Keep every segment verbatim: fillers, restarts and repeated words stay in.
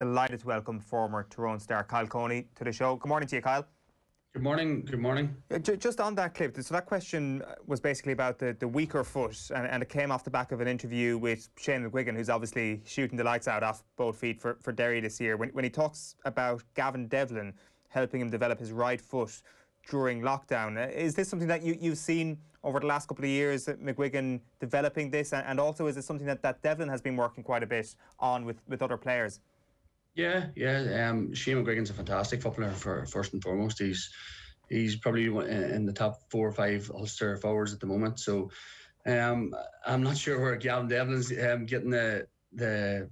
Delighted to welcome former Tyrone star Kyle Coney to the show. Good morning to you, Kyle. Good morning. Good morning. Just on that clip, so that question was basically about the, the weaker foot, and, and it came off the back of an interview with Shane McGuigan, who's obviously shooting the lights out off both feet for, for Derry this year. When, when he talks about Gavin Devlin helping him develop his right foot during lockdown, is this something that you, you've seen over the last couple of years, that McGuigan developing this? And, and also, is it something that, that Devlin has been working quite a bit on with, with other players? Yeah, yeah. Um, Shane McGuigan's a fantastic footballer. For first and foremost, he's he's probably in the top four or five Ulster forwards at the moment. So um, I'm not sure where Gavin Devlin's um, getting the the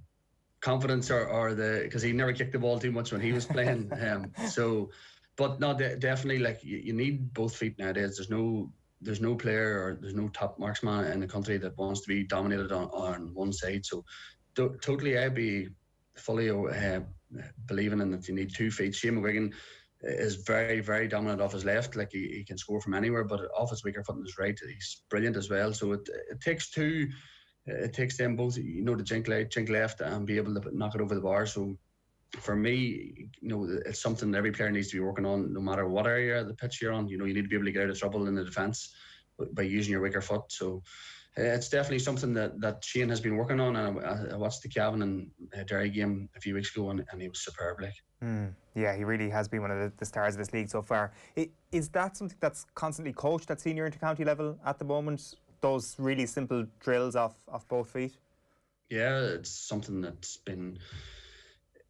confidence or, or the because he never kicked the ball too much when he was playing. um, so, but no, de definitely like you, you need both feet nowadays. There's no there's no player or there's no top marksman in the country that wants to be dominated on on one side. So totally, I'd be fully uh, believing in that you need two feet. Shane McGuigan is very, very dominant off his left. Like he, he can score from anywhere, but off his weaker foot on his right, he's brilliant as well. So it, it takes two. It takes them both, you know, to jink left, jink left, and be able to knock it over the bar. So for me, you know, it's something every player needs to be working on, no matter what area of the pitch you're on. You know, you need to be able to get out of trouble in the defence by using your weaker foot. So it's definitely something that, that Shane has been working on, and I, I watched the Cavan and uh, Derry game a few weeks ago, and, and he was superb. Like, mm, yeah, he really has been one of the, the stars of this league so far. It, is that something that's constantly coached at senior intercounty level at the moment? Those really simple drills off off both feet. Yeah, it's something that's been.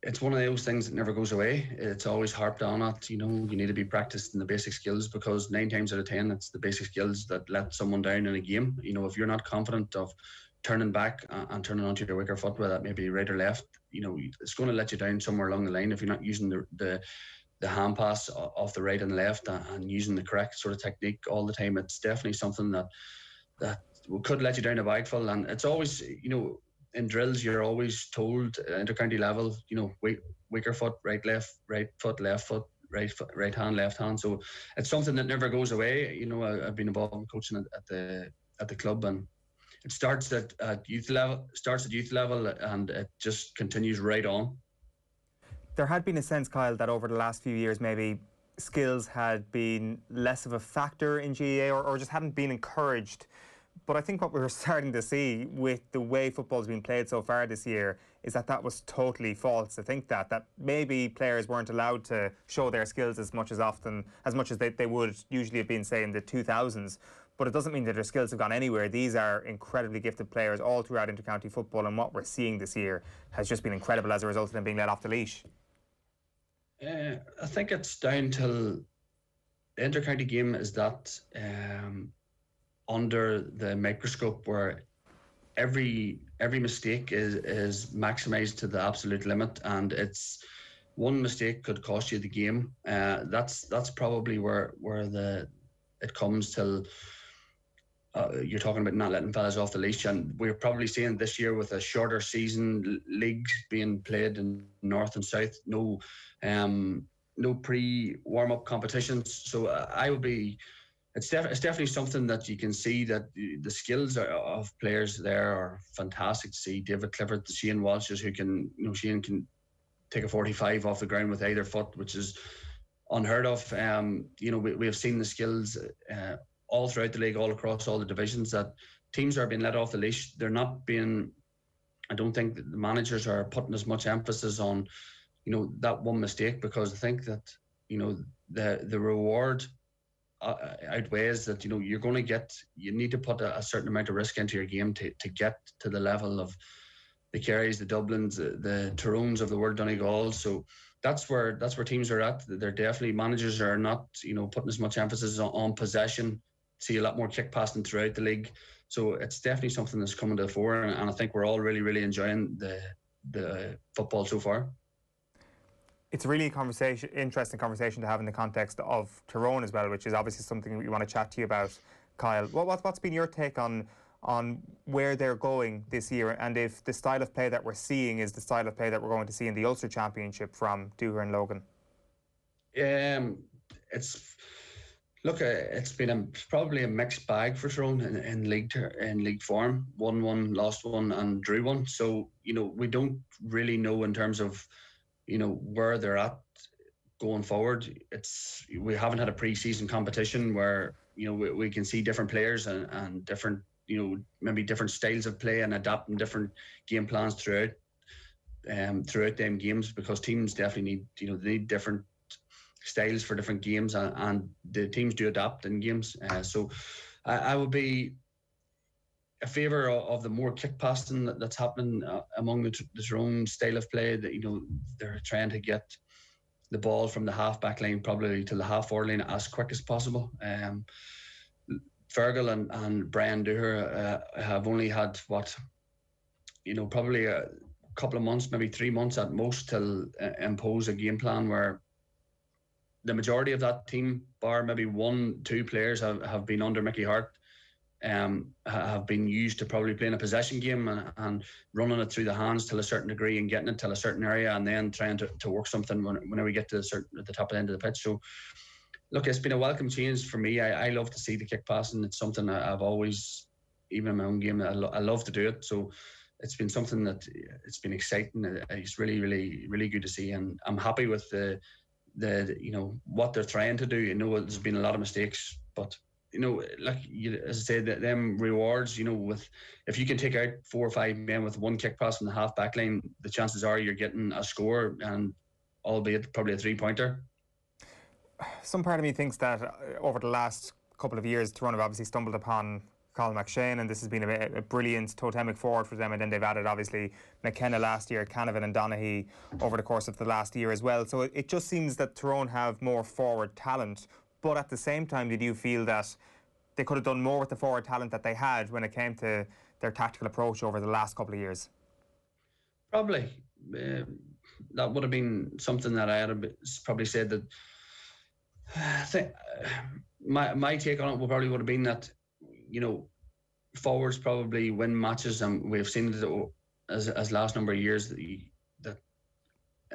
It's one of those things that never goes away. It's always harped on at, you know, you need to be practiced in the basic skills, because nine times out of ten, it's the basic skills that let someone down in a game. You know, if you're not confident of turning back and turning onto your weaker foot, whether that may be right or left, you know, it's going to let you down somewhere along the line if you're not using the the, the hand pass off the right and left and using the correct sort of technique all the time. It's definitely something that, that could let you down a bagful. And it's always, you know, in drills, you're always told uh, intercounty level, you know, weak, weaker foot, right, left, right foot, left foot, right foot, right hand, left hand. So it's something that never goes away. You know, I, I've been involved in coaching at, at the at the club, and it starts at, at youth level, starts at youth level, and it just continues right on. There had been a sense, Kyle, that over the last few years, maybe skills had been less of a factor in G A A, or, or just hadn't been encouraged. But I think what we're starting to see with the way football's been played so far this year is that that was totally false. To think that that maybe players weren't allowed to show their skills as much as often as much as they, they would usually have been, say, in the two thousands. But it doesn't mean that their skills have gone anywhere. These are incredibly gifted players all throughout intercounty football, and what we're seeing this year has just been incredible as a result of them being let off the leash. Uh, I think it's down till the intercounty game is that. Um, under the microscope, where every every mistake is is maximized to the absolute limit, and it's one mistake could cost you the game. Uh, that's that's probably where where the it comes till uh, you're talking about not letting fellas off the leash. And we're probably seeing this year with a shorter season, leagues being played in north and south, no um no pre warm up competitions. So uh, I would be. It's, def it's definitely something that you can see that the skills are, of players there are fantastic to see. David Clifford, Shane Walshers, who can, you know, Shane can take a forty-five off the ground with either foot, which is unheard of. Um, you know, we, we have seen the skills uh, all throughout the league, all across all the divisions, that teams are being let off the leash. They're not being, I don't think that the managers are putting as much emphasis on, you know, that one mistake, because I think that, you know, the, the reward Uh, outweighs that. You know, you're going to get, you need to put a, a certain amount of risk into your game to, to get to the level of the Kerrys, the Dublins, the, the Tyrones of the world, Donegal. So that's where that's where teams are at. They're definitely, managers are not, you know, putting as much emphasis on, on possession. See a lot more kick passing throughout the league. So it's definitely something that's coming to the fore, and, and I think we're all really really enjoying the the football so far. It's really a conversation, interesting conversation to have in the context of Tyrone as well, which is obviously something we want to chat to you about, Kyle. What, what, what's been your take on on where they're going this year, and if the style of play that we're seeing is the style of play that we're going to see in the Ulster Championship from Doherty and Logan? Um, it's look, uh, it's been a, probably a mixed bag for Tyrone in, in league in league form. Won one, lost one, and drew one. So you know, we don't really know in terms of you know, where they're at going forward. It's, we haven't had a pre-season competition where, you know, we, we can see different players and, and different, you know, maybe different styles of play and adapting different game plans throughout um, throughout them games, because teams definitely need, you know, they need different styles for different games, and, and the teams do adapt in games. Uh, so I, I would be a favour of, of the more kick passing that, that's happening uh, among the, the Tyrone style of play, that, you know, they're trying to get the ball from the half back line probably to the half forward line as quick as possible. Um, Fergal and, and Brian Doherty uh, have only had, what, you know, probably a couple of months, maybe three months at most, to uh, impose a game plan where the majority of that team, bar maybe one, two players, have, have been under Mickey Hart, um, have been used to probably playing a possession game and, and running it through the hands till a certain degree and getting it till a certain area, and then trying to, to work something when, whenever we get to the, certain, at the top end of the pitch. So, look, it's been a welcome change for me. I, I love to see the kick passing. It's something I've always, even in my own game, I, lo- I love to do it. So it's been something that, it's been exciting. It's really, really, really good to see, and I'm happy with the, the, you know, what they're trying to do. You know, there's been a lot of mistakes, but, you know, like you, as I said, them rewards. You know, with, if you can take out four or five men with one kick pass in the half back line, the chances are you're getting a score, and albeit probably a three pointer. Some part of me thinks that over the last couple of years, Tyrone have obviously stumbled upon Colin McShane, and this has been a, a brilliant totemic forward for them, and then they've added obviously McKenna last year, Canavan and Donaghy over the course of the last year as well. So it just seems that Tyrone have more forward talent, but at the same time, did you feel that they could have done more with the forward talent that they had when it came to their tactical approach over the last couple of years? Probably. Uh, that would have been something that I had probably said that, I think my my take on it would probably would have been that, you know, forwards probably win matches, and we've seen it as as last number of years that, you, that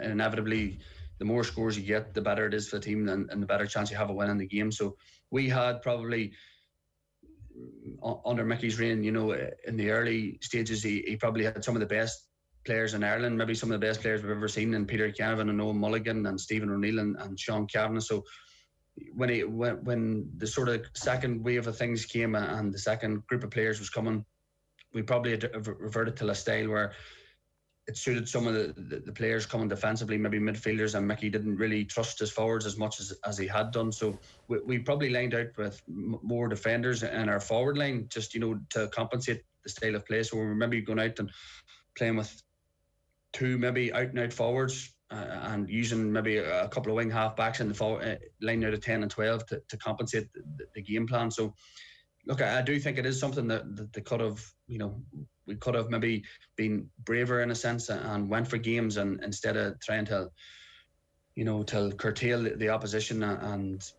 inevitably the more scores you get, the better it is for the team, and, and the better chance you have of winning the game. So we had probably under Mickey's reign, you know, in the early stages, he, he probably had some of the best players in Ireland, maybe some of the best players we've ever seen, and Peter Canavan and Owen Mulligan and Stephen O'Neill and, and Sean Cavanagh. So when he when, when the sort of second wave of things came and the second group of players was coming, we probably had reverted to a style where it suited some of the, the, the players coming defensively, maybe midfielders, and Mickey didn't really trust his forwards as much as, as he had done. So we, we probably lined out with more defenders in our forward line, just, you know, to compensate the style of play. So we were maybe going out and playing with two maybe out and out forwards, Uh, and using maybe a couple of wing half-backs in the forward, uh, line out of ten and twelve to, to compensate the, the game plan. So, look, I, I do think it is something that, that they could have, you know, we could have maybe been braver in a sense and went for games, and instead of trying to, you know, to curtail the, the opposition and,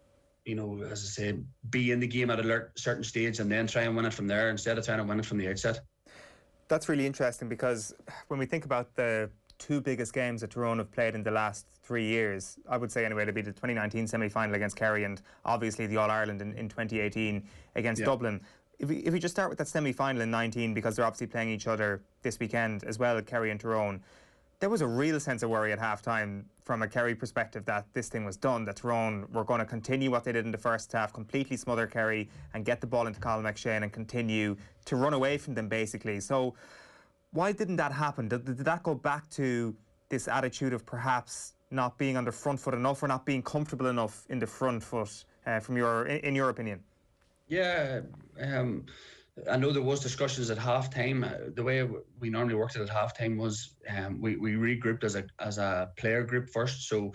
you know, as I say, be in the game at a certain stage and then try and win it from there instead of trying to win it from the outset. That's really interesting, because when we think about the two biggest games that Tyrone have played in the last three years, I would say anyway, to be the twenty nineteen semi-final against Kerry and obviously the All-Ireland in, in twenty eighteen against yeah. Dublin. If we, if we just start with that semi-final in nineteen, because they're obviously playing each other this weekend as well, Kerry and Tyrone, there was a real sense of worry at half-time from a Kerry perspective that this thing was done, that Tyrone were going to continue what they did in the first half, completely smother Kerry and get the ball into Colin McShane and continue to run away from them, basically. So why didn't that happen? Did, did that go back to this attitude of perhaps not being on the front foot enough, or not being comfortable enough in the front foot, uh, from your, in, in your opinion? Yeah, um, I know there was discussions at halftime. The way we normally worked it at halftime was um, we, we regrouped as a as a player group first. So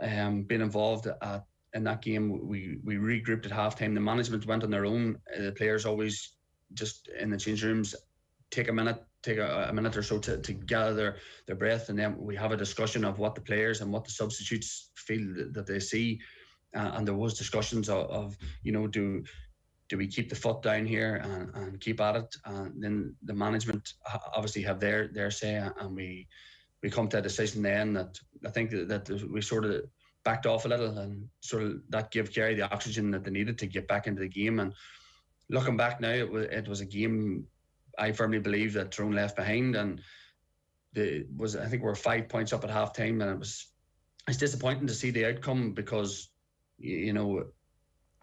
um, being involved at, in that game, we, we regrouped at halftime. The management went on their own. The players always just in the change rooms take a minute, take a, a minute or so to, to gather their, their breath, and then we have a discussion of what the players and what the substitutes feel that, that they see. Uh, and there was discussions of, of, you know, do do we keep the foot down here and, and keep at it? And then the management obviously have their their say, and we we come to a decision then that I think that, that we sort of backed off a little, and sort of that gave Kerry the oxygen that they needed to get back into the game. And looking back now, it was, it was a game I firmly believe that Tyrone left behind, and the was I think we were five points up at half time, and it was it's disappointing to see the outcome because you know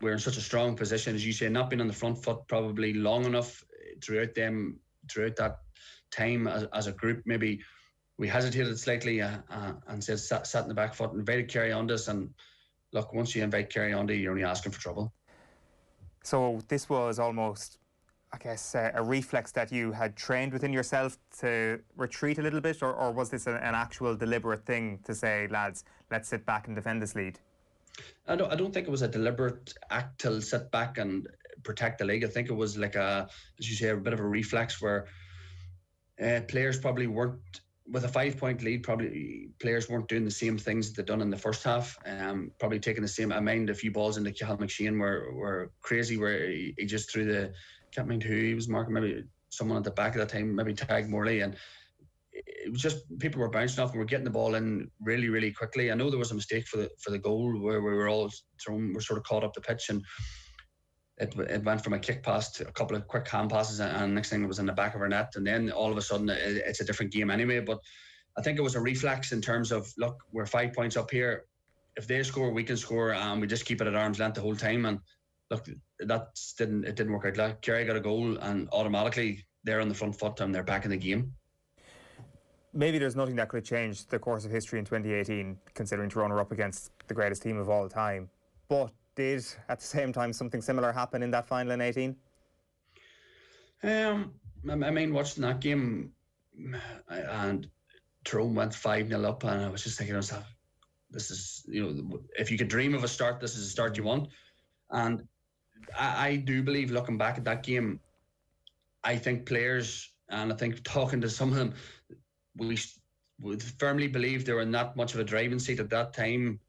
we're in such a strong position, as you say, not being on the front foot probably long enough throughout them throughout that time as, as a group. Maybe we hesitated slightly uh, uh, and said sat, sat in the back foot, invited Kerry on this, and look, once you invite Kerry on to, you're only asking for trouble. So this was almost, I guess, uh, a reflex that you had trained within yourself to retreat a little bit, or, or was this an, an actual deliberate thing to say, lads, let's sit back and defend this lead? I don't, I don't think it was a deliberate act to sit back and protect the league. I think it was like a, as you say, a bit of a reflex where uh, players probably weren't, with a five-point lead, probably players weren't doing the same things that they'd done in the first half. Um, probably taking the same. I mind a few balls into Kyle McShane were were crazy, where he, he just threw the. Can't mind who he was marking. Maybe someone at the back at that time. Maybe Tag Morley, and it was just people were bouncing off and were getting the ball in really, really quickly. I know there was a mistake for the for the goal where we were all thrown. We're sort of caught up the pitch, and it it went from a kick pass to a couple of quick hand passes, and, and next thing it was in the back of our net. And then all of a sudden it, it's a different game anyway. But I think it was a reflex in terms of, look, we're five points up here. If they score, we can score, and we just keep it at arm's length the whole time. And look, that didn't it didn't work out. Like Kerry got a goal, and automatically they're on the front foot and they're back in the game. Maybe there's nothing that could have changed the course of history in twenty eighteen, considering Tyrone are up against the greatest team of all time. But did, at the same time, something similar happen in that final in eighteen? Um, I mean, watching that game, and Tyrone went five nil up, and I was just thinking to myself, this is, you know, if you could dream of a start, this is the start you want. And I, I do believe, looking back at that game, I think players, and I think talking to some of them, we would firmly believe they were not much of a driving seat at that time,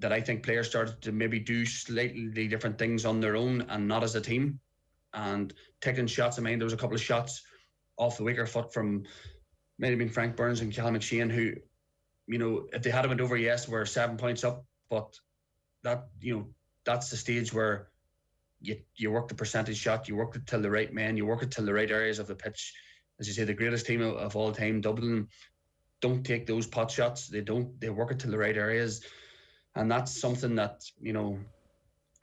that I think players started to maybe do slightly different things on their own and not as a team, and taking shots. I mean, there was a couple of shots off the weaker foot from maybe been Frank Burns and Colin McShane, who, you know, if they had went over, yes, we're seven points up, but that, you know, that's the stage where you you work the percentage shot, you work it till the right man, you work it till the right areas of the pitch. As you say, the greatest team of, of all time, Dublin, don't take those pot shots. They don't. They work it to the right areas, and that's something that, you know,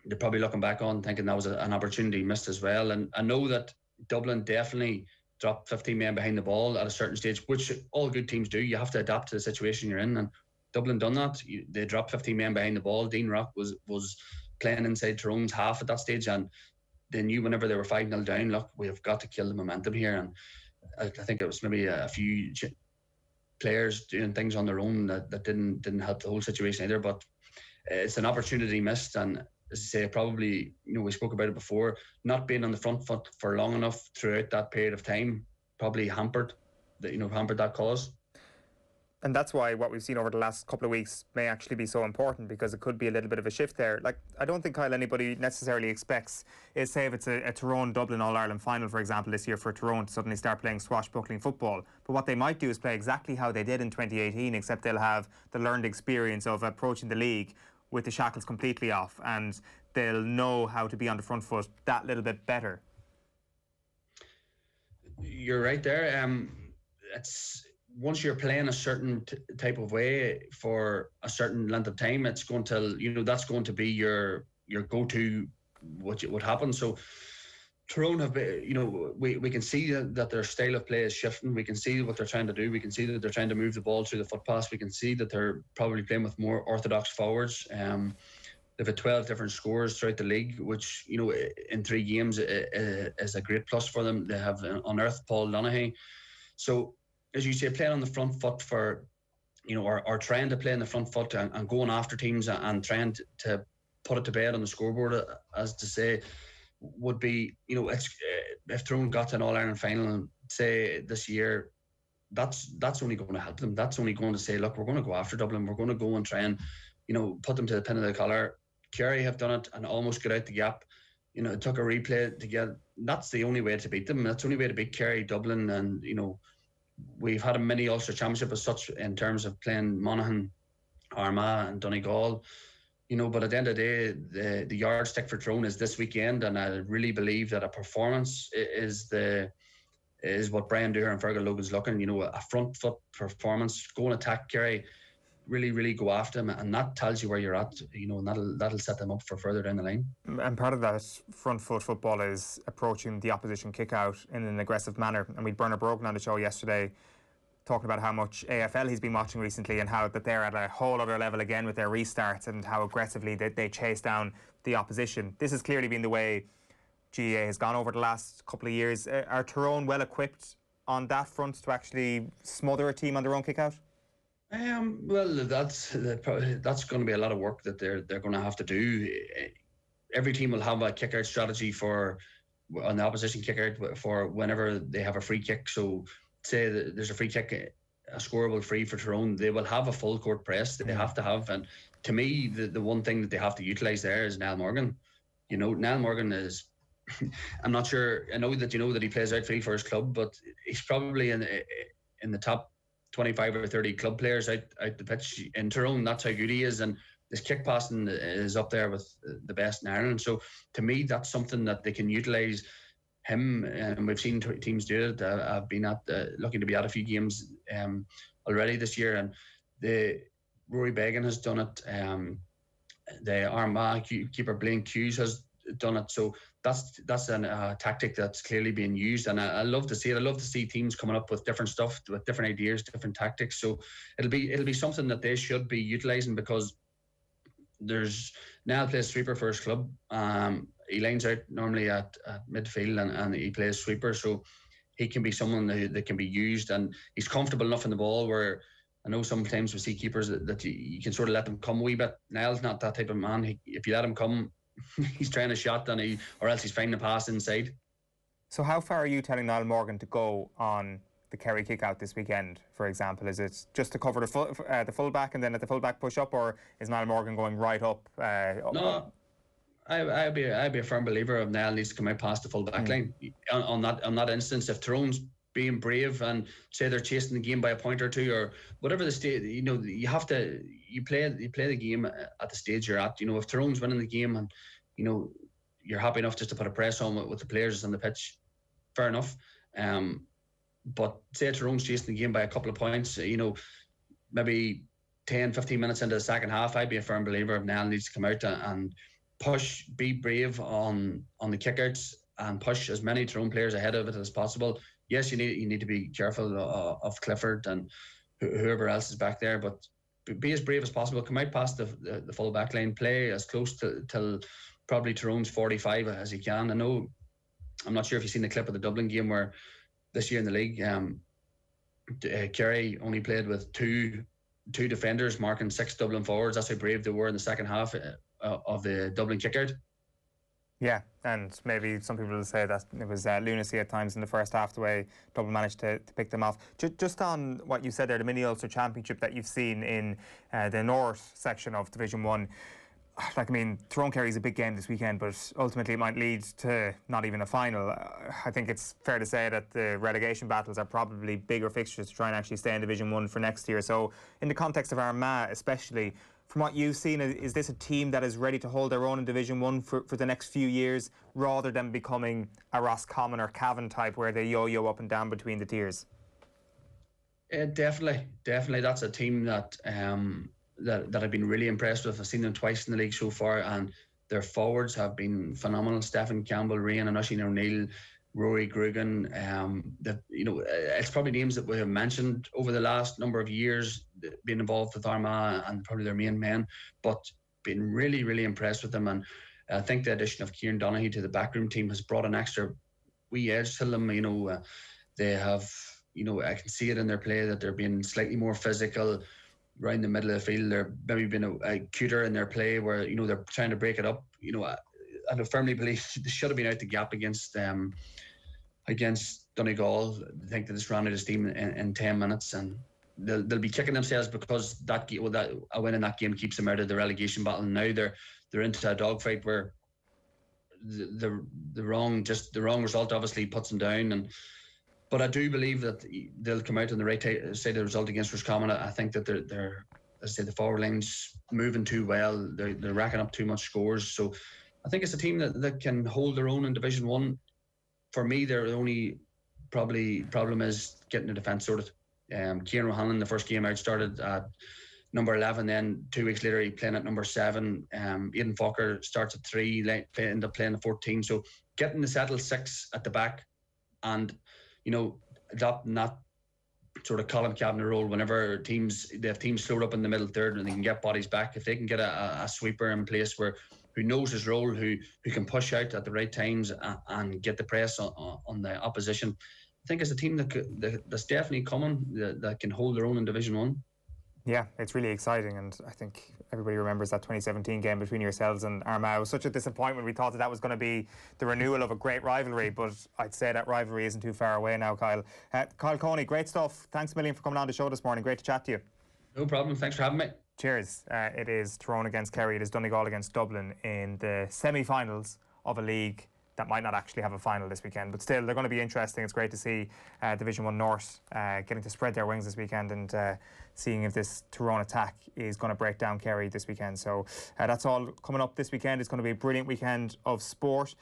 they're probably looking back on, thinking that was a, an opportunity missed as well. And I know that Dublin definitely dropped fifteen men behind the ball at a certain stage, which all good teams do. You have to adapt to the situation you're in, and Dublin done that. They dropped fifteen men behind the ball. Dean Rock was was playing inside Tyrone's half at that stage, and they knew whenever they were five nil down, look, we have got to kill the momentum here. And I think it was maybe a few players doing things on their own that, that didn't didn't help the whole situation either. But it's an opportunity missed, and as I say, probably, you know, we spoke about it before, not being on the front foot for long enough throughout that period of time probably hampered that, you know, hampered that cause. And that's why what we've seen over the last couple of weeks may actually be so important, because it could be a little bit of a shift there. Like, I don't think, Kyle, anybody necessarily expects, is, say if it's a, a Tyrone-Dublin All-Ireland final, for example, this year for Tyrone to suddenly start playing swashbuckling football. But what they might do is play exactly how they did in twenty eighteen, except they'll have the learned experience of approaching the league with the shackles completely off, and they'll know how to be on the front foot that little bit better. You're right there. Um, it's... Once you're playing a certain t type of way for a certain length of time, it's going to, you know, that's going to be your your go-to, what would happen. So Tyrone have been, you know, we, we can see that their style of play is shifting. We can see what they're trying to do. We can see that they're trying to move the ball through the foot pass. We can see that they're probably playing with more orthodox forwards. Um, they've had twelve different scores throughout the league, which, you know, in three games is a great plus for them. They have unearthed Paul Donaghy. So, as you say, playing on the front foot for, you know, or, or trying to play in the front foot and, and going after teams and, and trying to, to put it to bed on the scoreboard, as to say, would be, you know, it's, if Tyrone got to an All-Ireland final, and say this year, that's that's only going to help them. That's only going to say, look, we're going to go after Dublin. We're going to go and try and, you know, put them to the pin of the collar. Kerry have done it and almost got out the gap. You know, it took a replay to get. That's the only way to beat them. That's the only way to beat Kerry, Dublin, and, you know, we've had a mini Ulster Championship as such in terms of playing Monaghan, Armagh and Donegal, you know, but at the end of the day, the, the yardstick for Tyrone is this weekend, and I really believe that a performance is the is what Brian Doherty and Fergal Logan's looking, you know, a front foot performance, go and attack Kerry, really, really go after him, and that tells you where you're at, you know, and that'll, that'll set them up for further down the line. And part of that front foot football is approaching the opposition kick out in an aggressive manner. And we had Bernard Brogan on the show yesterday talking about how much A F L he's been watching recently and how that they're at a whole other level again with their restarts and how aggressively they, they chase down the opposition. This has clearly been the way G A A has gone over the last couple of years. Are Tyrone well equipped on that front to actually smother a team on their own kick out? Um, well, that's that's going to be a lot of work that they're they're going to have to do. Every team will have a kick-out strategy for on the opposition kick-out for whenever they have a free kick. So, say there's a free kick, a scoreable free for Tyrone, they will have a full-court press that they have to have. And to me, the, the one thing that they have to utilise there is Niall Morgan. You know, Niall Morgan is... I'm not sure... I know that you know that he plays out free for his club, but he's probably in, in the top twenty-five or thirty club players out, out the pitch in Tyrone. That's how good he is, and his kick passing is up there with the best in Ireland. So to me, that's something that they can utilise him, and we've seen teams do it. I've been at uh, lucky to be at a few games um, already this year, and the Rory Began has done it. Um, the Armagh keeper Blaine Hughes has done it. So that's that's a uh, tactic that's clearly being used, and I, I love to see it. I love to see teams coming up with different stuff, with different ideas, different tactics. So it'll be it'll be something that they should be utilising, because there's Niall plays sweeper for his club. Um, he lines out normally at, at midfield, and, and he plays sweeper, so he can be someone that, that can be used, and he's comfortable enough in the ball where I know sometimes we see keepers that, that you, you can sort of let them come a wee bit. Niall's not that type of man. He, if you let him come, he's trying a shot, and he, or else he's finding a pass inside. So how far are you telling Niall Morgan to go on the Kerry kick-out this weekend, for example? Is it just to cover the full, uh, the full-back and then at the full-back push-up, or is Niall Morgan going right up? Uh, no, I, I'd be I'd be a firm believer of Niall needs to come out past the full-back mm. line. On, on, that, on that instance, if Tyrone's being brave and say they're chasing the game by a point or two or whatever the state, you know, you have to, you play you play the game at the stage you're at. You know, if Tyrone's winning the game and, you know, you're happy enough just to put a press on with, with the players on the pitch, fair enough. Um, but say Tyrone's chasing the game by a couple of points, you know, maybe ten, fifteen minutes into the second half, I'd be a firm believer of Niall needs to come out and push, be brave on on the kickouts and push as many Tyrone players ahead of it as possible. Yes, you need you need to be careful uh, of Clifford and whoever else is back there, but be as brave as possible. Come out past the the, the full back line, play as close to till probably Tyrone's forty-five as you can. I know, I'm not sure if you've seen the clip of the Dublin game where this year in the league, um, uh, Kerry only played with two two defenders marking six Dublin forwards. That's how brave they were in the second half uh, of the Dublin kick-out. Yeah, and maybe some people will say that it was uh, lunacy at times in the first half, the way Dublin managed to, to pick them off. Just, just on what you said there, the Mini-Ulster Championship that you've seen in uh, the North section of Division one, like, I mean, Tyrone Kerry's a big game this weekend, but ultimately it might lead to not even a final. I think it's fair to say that the relegation battles are probably bigger fixtures to try and actually stay in Division one for next year. So in the context of Armagh especially, from what you've seen, is this a team that is ready to hold their own in Division one for, for the next few years, rather than becoming a Roscommon or Cavan type where they yo-yo up and down between the tiers? Uh, definitely, definitely. That's a team that, um, that that I've been really impressed with. I've seen them twice in the league so far, and their forwards have been phenomenal. Stephen Campbell, Ryan Ushine O'Neill, Rory Began, um, that, you know, it's probably names that we have mentioned over the last number of years, being involved with Armagh and probably their main men, but been really, really impressed with them. And I think the addition of Kieran Donaghy to the backroom team has brought an extra wee edge to them. You know, uh, they have, you know, I can see it in their play that they're being slightly more physical around the middle of the field. They're maybe being a, a cuter in their play where, you know, they're trying to break it up. You know, I, I firmly believe they should have been out the gap against um, against Donegal. I think they just ran out of steam in, in ten minutes, and they'll, they'll be kicking themselves because that, well, that a win in that game keeps them out of the relegation battle. And now they're they're into a dogfight where the, the the wrong just the wrong result obviously puts them down. And but I do believe that they'll come out on the right side of the result against Roscommon. I think that they're they're as I say the forward line's moving too well. They're they're racking up too much scores. So I think it's a team that, that can hold their own in Division one. For me, they're the only probably problem is getting the defence sorted. Um, Ciarán O'Hanlon, the first game out, started at number eleven. Then two weeks later, he playing at number seven. Um, Aidan Fokker starts at three. Like, play, end up playing at fourteen. So getting the settled six at the back, and you know, adopting that sort of Colin Kavanagh role. Whenever teams they have teams slowed up in the middle third and they can get bodies back, if they can get a, a sweeper in place where who knows his role, who who can push out at the right times and, and get the press on, on the opposition. I think it's a team that that's definitely coming that, that can hold their own in Division One. Yeah, it's really exciting, and I think everybody remembers that twenty seventeen game between yourselves and Armagh. It was such a disappointment. We thought that that was going to be the renewal of a great rivalry, but I'd say that rivalry isn't too far away now, Kyle. Uh, Kyle Coney, great stuff. Thanks a million for coming on the show this morning. Great to chat to you. No problem. Thanks for having me. Cheers. Uh, it is Tyrone against Kerry. It is Donegal against Dublin in the semi-finals of a league that might not actually have a final this weekend, but still they're going to be interesting. It's great to see uh, Division One North uh, getting to spread their wings this weekend and uh, seeing if this Tyrone attack is going to break down Kerry this weekend. So uh, that's all coming up this weekend. It's going to be a brilliant weekend of sport.